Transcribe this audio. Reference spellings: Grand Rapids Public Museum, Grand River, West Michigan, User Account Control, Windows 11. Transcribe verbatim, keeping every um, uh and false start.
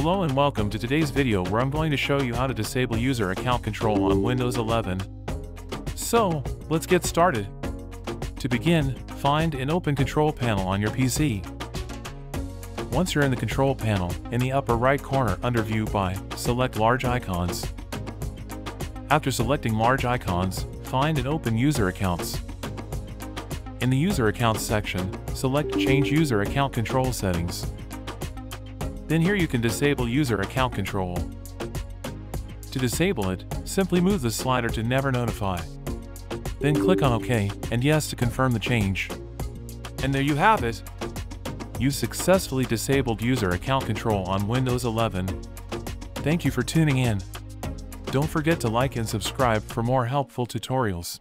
Hello and welcome to today's video where I'm going to show you how to disable user account control on Windows eleven. So, let's get started. To begin, find and open Control Panel on your P C. Once you're in the Control Panel, in the upper right corner under View By, select Large Icons. After selecting Large Icons, find and open User Accounts. In the User Accounts section, select Change User Account Control Settings. Then here you can disable user account control. To disable it, simply move the slider to Never Notify. Then click on OK and Yes to confirm the change. And there you have it! You successfully disabled user account control on Windows eleven. Thank you for tuning in. Don't forget to like and subscribe for more helpful tutorials.